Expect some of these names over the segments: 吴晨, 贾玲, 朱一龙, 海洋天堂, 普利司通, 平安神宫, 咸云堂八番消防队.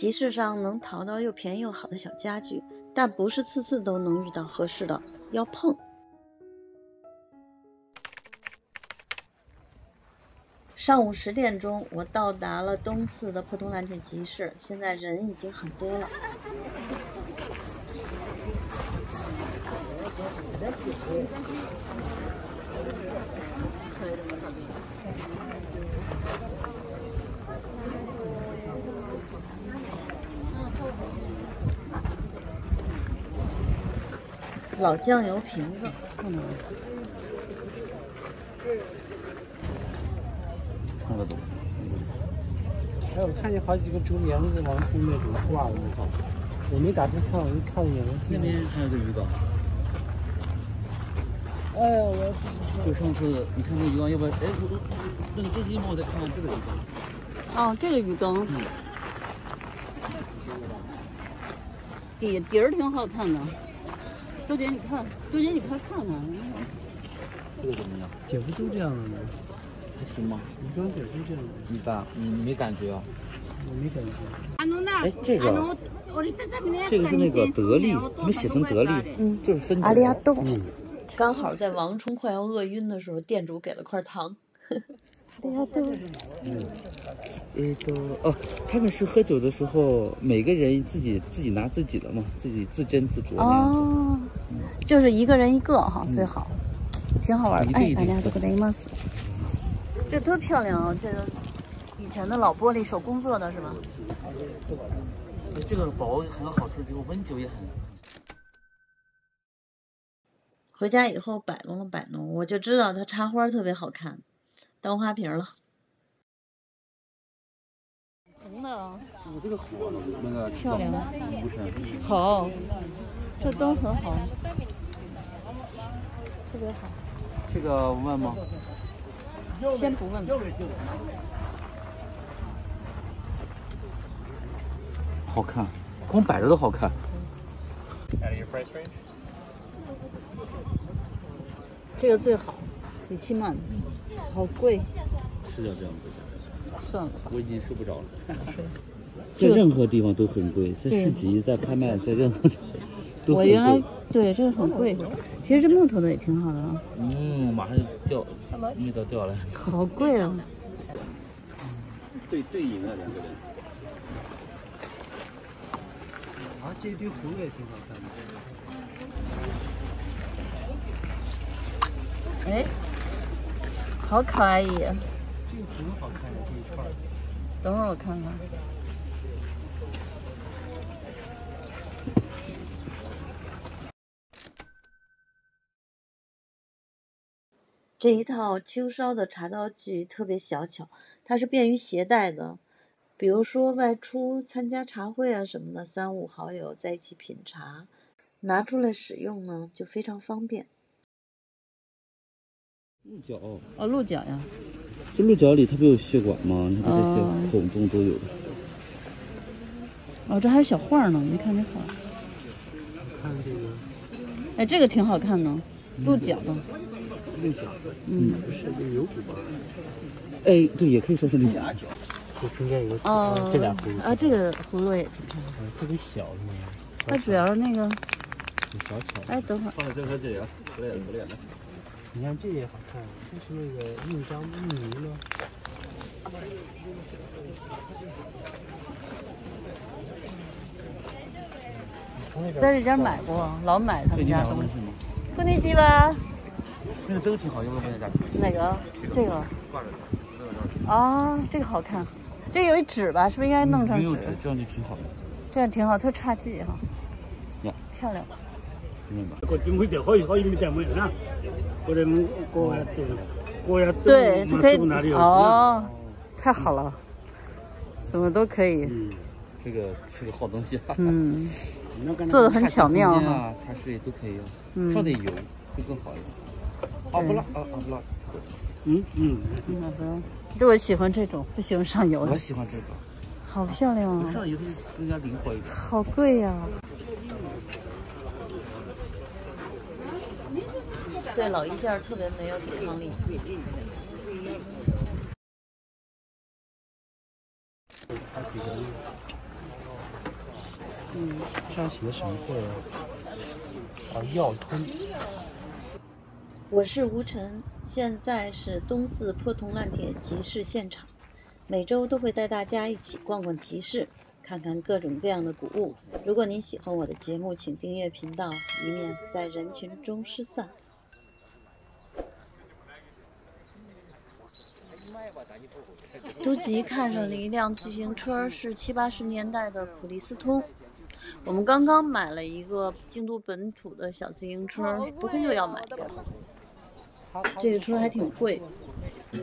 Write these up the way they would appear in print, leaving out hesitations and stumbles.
集市上能淘到又便宜又好的小家具，但不是次次都能遇到合适的，要碰。上午10点钟，我到达了东四的破铜烂铁集市，现在人已经很多了。老酱油瓶子，看到没有？看得懂。哎，我看见好几个竹帘子往后面给挂了，我没打开看，我就看了一眼。那边还有个鱼缸。哎呀，我要去。就上次你看那鱼缸，要不然哎，我那你这些我再看看这个鱼缸。哦，这个鱼缸。嗯。底儿挺好看的。 豆姐，你快看看！这个怎么样？姐夫都这样的吗？还行吗？你跟姐夫这样的。一般，你没感觉啊？我没感觉。哎，这个是那个得力，你们写成得力，嗯，就是分解。阿里亚豆。刚好在王冲快要饿晕的时候，店主给了块糖。阿里亚豆。嗯。他们是喝酒的时候，每个人自己拿自己的嘛，自己自斟自酌那样子。哦，就是一个人一个哈，最好，挺好玩的。哎，大家都给雷蒙斯，这多漂亮啊！这个以前的老玻璃手工做的是吧？这个薄很好吃，这个温酒也很。回家以后摆弄了摆弄，我就知道它插花特别好看，当花瓶了。 红的，我这个火那个漂亮，好，这灯很好，特别好。这个问吗？先不问。好看，光摆着都好看。这个最好，17万，好贵。是叫这样子的。 算了，我已经睡不着了。在任何地方都很贵，在市集、在拍卖、在任何地方都很贵。我原来对这个很贵，其实这木头的也挺好的啊。嗯，马上就掉，遇到掉了。好贵啊！对饮啊，两个人。啊，这一堆葫芦也挺好看的。哎，好可爱呀！ 挺好看的这一串，等会儿我看看。这一套秋烧的茶道具特别小巧，它是便于携带的，比如说外出参加茶会啊什么的，3、5好友在一起品茶，拿出来使用呢就非常方便。鹿角哦，鹿角呀。 这鹿角里它不有血管吗？你看这些孔洞都有的。哦，这还有小画呢，没看这画。看这个。哎，这个挺好看呢，鹿角的。鹿角，嗯，不是那牛骨吧？哎，对，也可以说是鹿角。这中间有个这俩葫芦啊，这个葫芦也挺漂亮。特别小是吗？它主要是那个。挺小巧。哎，等会儿。放在这里啊，不练了。 你看这也好看，这是那个印章印泥吗？在这家买过，老买他们家东西。过年鸡吧。那个灯挺好，要不要在家看？哪个？这个。挂着它。啊，这个好看。这有一纸吧？是不是应该弄上纸？没有纸，这样就挺好的。这样挺好，特差劲哈。呀，漂亮。 对，它可以哦，太好了，怎么都可以。嗯，这个是个好东西。嗯，做的很巧妙啊，茶水都可以用，上点油会更好一点。啊不辣啊不辣。对，我喜欢这种，不喜欢上油的。我喜欢这个。好漂亮啊！上油更加灵活一点。好贵呀。 对老一件特别没有抵抗力。上写的什么字啊？药吞。我是吴晨，现在是东四破铜烂铁集市现场，每周都会带大家一起逛逛集市，看看各种各样的古物。如果您喜欢我的节目，请订阅频道，以免在人群中失散。 朱吉看上了一辆自行车，是70、80年代的普利司通。我们刚刚买了一个京都本土的小自行车，不会又要买一个。这个车还挺贵，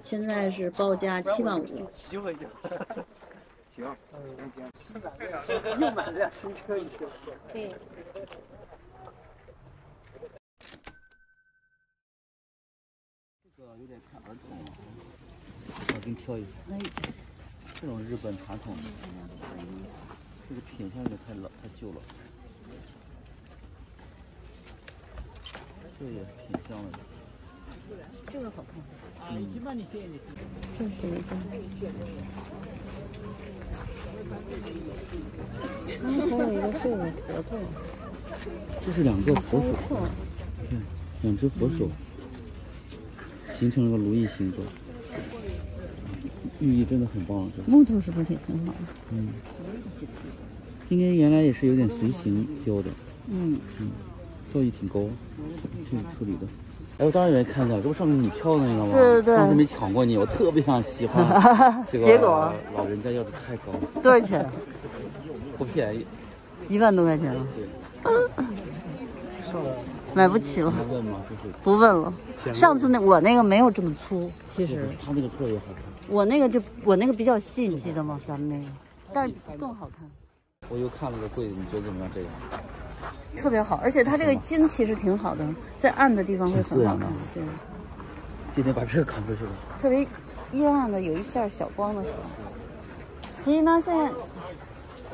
现在是报价7万5。骑回去，行，行，又买了辆新车一天。嗯。 有点看儿童，我给你挑一下。这种日本传统的，这个品相有点太旧了。这也品相了。这个好看。这是谁的？还有一个是我佛头。这是两个佛手，看，两只佛手。 形成了个如意形状，寓意真的很棒。这木头是不是也挺好的？嗯，今天原来也是有点随形雕的。嗯嗯，造诣挺高，这里处理的。哎，我当然也看到，这不上面你挑的那个吗？对对对。当时没抢过你，我特别想喜欢。结果老人家要的太高了。多少钱？不便宜，1万多块钱了。上了。 买不起了，不问了。上次我那个没有这么粗，其实他那个特别好看。我那个比较细，你记得吗？咱们那个，但是更好看。我又看了个柜子，你觉得怎么样？这个特别好，而且它这个金其实挺好的，在暗的地方会很好看。对，今天把这个扛出去了。特别阴暗的有一下小光的时候，所以呢，现在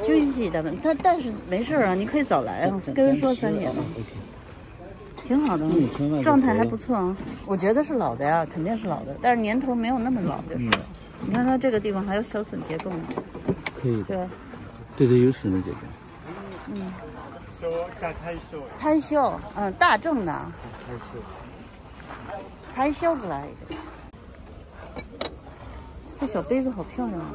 就一起咱们，但是没事啊，你可以早来啊，跟人说3点了。 挺好的，状态还不错啊。我觉得是老的呀，肯定是老的，但是年头没有那么老，就是。你看它这个地方还有小笋结构呢。可以。对。对对，有笋的结构。嗯。摊销，嗯，大众的。摊销不来一个。这小杯子好漂亮啊。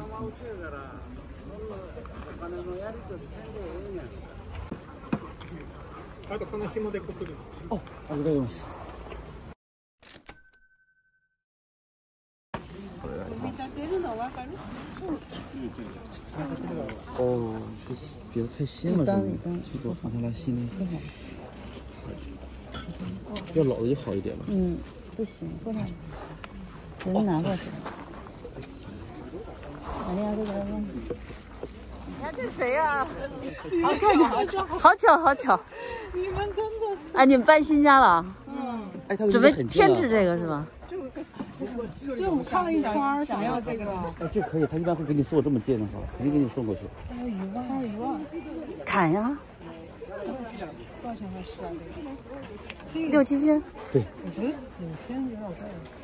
哦，ありがとうございます。哦，别太新了，这个放下来新的。要老的就好一点了。嗯，不行，不然给你拿过去。哎呀，这个。 哎，这谁呀？好巧，好巧，好巧！你们真的是……哎，你们搬新家了？嗯。哎，他们准备添置这个是吧？这我看了一圈，想要这个的。哎，这可以，他一般会给你送这么近的话，肯定给你送过去。1万，1万。砍呀！多少钱合适啊？6、7千。对。我觉得5千有点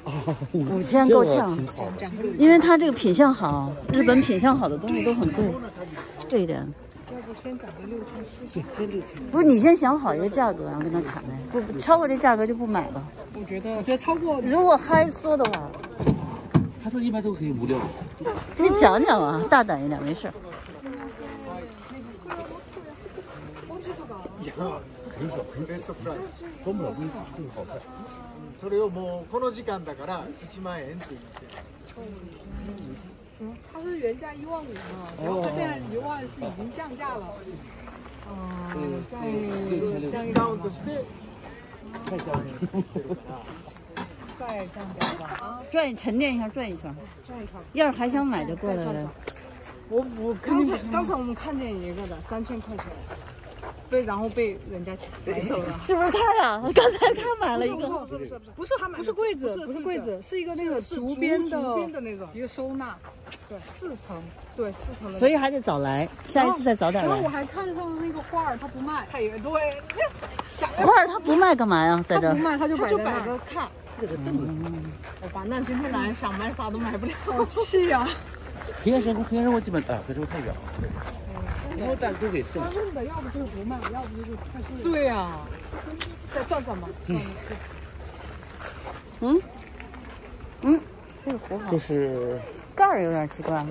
贵。啊，5千够呛，因为它这个品相好，日本品相好的东西都很贵。 这一点，要不先涨个6千、7千，先6千。不是你先想好一个价格，然后跟他砍呗。不超过这价格就不买了。我觉得超过，如果嗨缩的话，他说一般都可以5、6。先讲讲啊，大胆一点，没事。很小很小，多么容易更好看。それをもうこの時間だから1万円って言って。 它是原价1万5嘛，然后它现在1万是已经降价了，再降价吧，转沉淀一下，转一圈，要是还想买就过来了。我刚才我们看见一个的3000块钱，然后被人家买走了，是不是他呀？刚才他买了一个，不是他买，不是柜子，是一个那个竹编的那种一个收纳，对，4层，对，4层的，所以还得早来，下一次再早点来。然后我还看上那个花儿，他不卖，他也对，花儿他不卖干嘛呀？在这他不卖，他就摆着看。我把那今天来想买啥都买不了，是呀。平安神宫，平安神宫基本哎，平安神宫太远了。然后蛋都给送。他问的，要不就是不卖，要不就是太贵。对呀、啊，再转转吧。嗯。嗯。嗯，这个糊好。就是盖儿有点奇怪。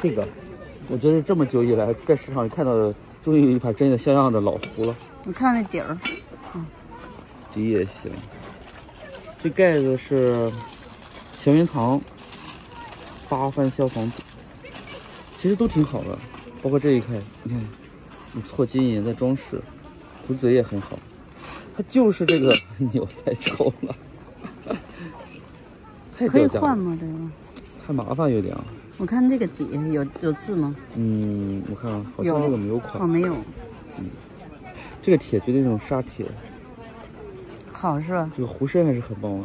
对对。这个，我觉得这么久以来在市场里看到的，终于有一盘真的像样的老糊了。你看那底儿，嗯，底也行。这盖子是咸云堂八番消防队，其实都挺好的，包括这一块，你看，你错金银的装饰，壶嘴也很好。它就是这个钮太丑了，太可以换吗？这个太麻烦有点。我看这个底下有字吗？嗯，我看啊，好像这个没有款。哦，没有。嗯，这个铁绝对那种砂铁。好是吧？这个壶身还是很棒啊，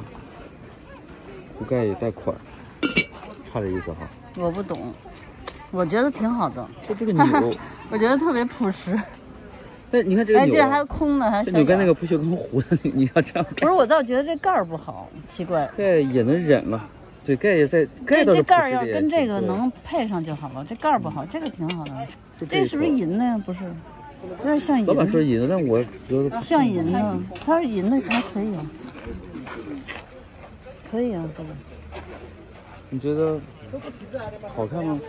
壶盖也带款，差点意思哈。我不懂，我觉得挺好的。就这个钮，我觉得特别朴实。但你看这个钮，哎，这还是空的，还是这钮跟那个不锈钢壶的，你要这样。不是，我倒觉得这盖儿不好，奇怪。盖也能忍了，对，盖也在。这盖儿要跟这个能配上就好了，这盖儿不好，这个挺好的。这是不是银的呀？不是。有点像银，老板说银的，但我觉得像银的，它是银的还可以啊，可以啊，哥哥。你觉得好看吗？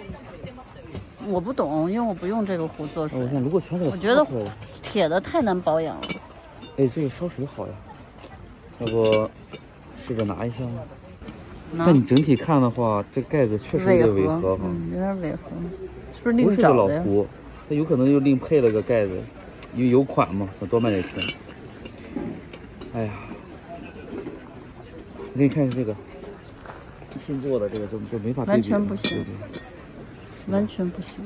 我不懂，因为我不用这个壶做水。我想，如果全给我觉得铁的太难保养了。哎，这个烧水好呀，要不试着拿一下吗？但你整体看的话，这盖子确实有点违和哈，有点违和，是不是另找的呀？它有可能又另配了个盖子，因为有款嘛，想多卖点钱。哎呀，我给你看看这个新做的，这个就没法对比，完全不行，对对完全不行。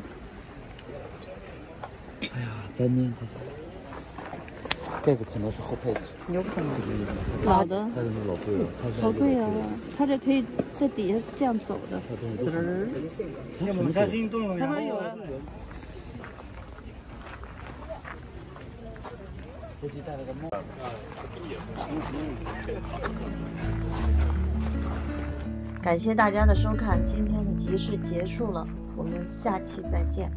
哎呀，咱呢，盖子可能是后配的，有可能老的，它是老贵了，好贵啊！它这可以在底下这样走的，滋儿。它那有啊。戴了个帽子。感谢大家的收看，今天的集市结束了，我们下期再见。